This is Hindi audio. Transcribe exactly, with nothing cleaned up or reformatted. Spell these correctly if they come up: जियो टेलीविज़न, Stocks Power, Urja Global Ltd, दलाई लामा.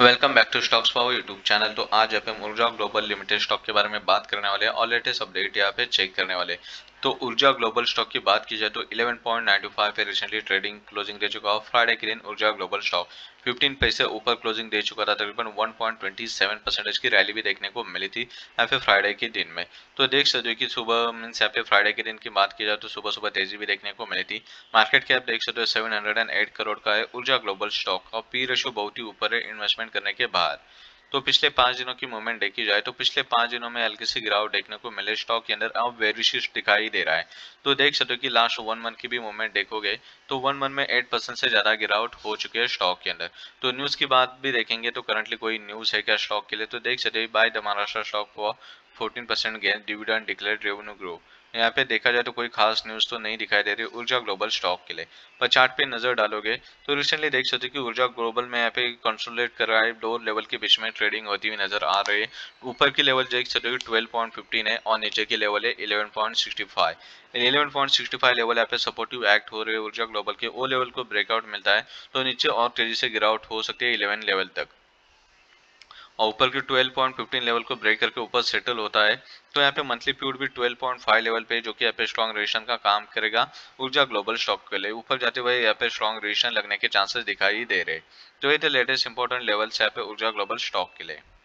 Welcome back to stocks power YouTube channel. तो आज आप हम ऊर्जा ग्लोबल लिमिटेड स्टॉक के बारे में बात करने वाले हैं और लेटेस्ट अपडेट यहाँ पे चेक करने वाले। तो ऊर्जा ग्लोबल स्टॉक की बात की जाए तो ग्यारह पॉइंट नौ दो पाँच पे रिसेंटली ट्रेडिंग क्लोजिंग दे चुका है। फ्राइडे के दिन ऊर्जा ग्लोबल स्टॉक पंद्रह पैसे ऊपर क्लोजिंग दे चुका था, तकरीबन एक पॉइंट दो सात परसेंटेज की रैली भी देखने को मिली थी यहाँ पे फ्राइडे के दिन में। तो देख सकते हो कि सुबह मीन्स यहाँ पे फ्राइडे के दिन की बात की जाए तो सुबह सुबह तेजी भी देखने को मिली थी। मार्केट कैप देख सकते हो seven hundred and eight crore का है ऊर्जा ग्लोबल स्टॉक और पी रेशो बहुत ही ऊपर है इन्वेस्टमेंट करने के बाद। तो पिछले पाँच दिनों की मूवमेंट देखी जाए तो पिछले पाँच दिनों में हल्की सी गिरावट देखने को मिले स्टॉक के अंदर, अब वेरिशिस्ट दिखाई दे रहा है। तो देख सकते हो कि लास्ट वन मंथ की भी मूवमेंट देखोगे तो वन मंथ में एट परसेंट से ज़्यादा गिरावट हो चुकी है स्टॉक के अंदर। तो न्यूज़ की बात भी देखेंगे तो करंटली कोई न्यूज़ है क्या स्टॉक के लिए, तो देख सकते हो बाय द महाराष्ट्र स्टॉक को fourteen percent gain dividend declared revenue grow. यहाँ पे देखा जाए तो कोई खास न्यूज़ तो नहीं दिखाई दे रही ऊर्जा ग्लोबल स्टॉक के लिए। पर चार्ट पे नज़र डालोगे तो रिसेंटली देख सकते हो कि ऊर्जा ग्लोबल में यहाँ पे कंसोलिडेट कर रहा है, दो लेवल के बीच में ट्रेडिंग होती हुई नजर आ रही है। ऊपर की लेवल देख सकते हो कि ट्वेल्व पॉइंट फिफ्टीन है और नीचे की लेवल है eleven point sixty five. Eleven point sixty five level यहाँ पे सपोर्टिव एक्ट हो रही है ऊर्जा ग्लोबल के, वो लेवल को ब्रेकआउट मिलता है तो नीचे और तेजी से गिरावट हो सकती है इलेवन लेवल तक, और ऊपर के ट्वेल्व पॉइंट फिफ्टीन लेवल को ब्रेक करके ऊपर सेटल होता है। तो यहाँ पे मंथली प्यूड भी ट्वेल्व पॉइंट फाइव लेवल पे जो कि यहाँ पे स्ट्रॉन्ग रेजिस्टेंस का काम करेगा ऊर्जा ग्लोबल स्टॉक के लिए। ऊपर जाते हुए यहाँ पे स्ट्रॉन्ग रेजिस्टेंस लगने के चांसेस दिखाई दे रहे। तो ये थे लेटेस्ट इंपॉर्टेंट लेवल्स यहाँ पे ऊर्जा ग्लोबल स्टॉक के लिए।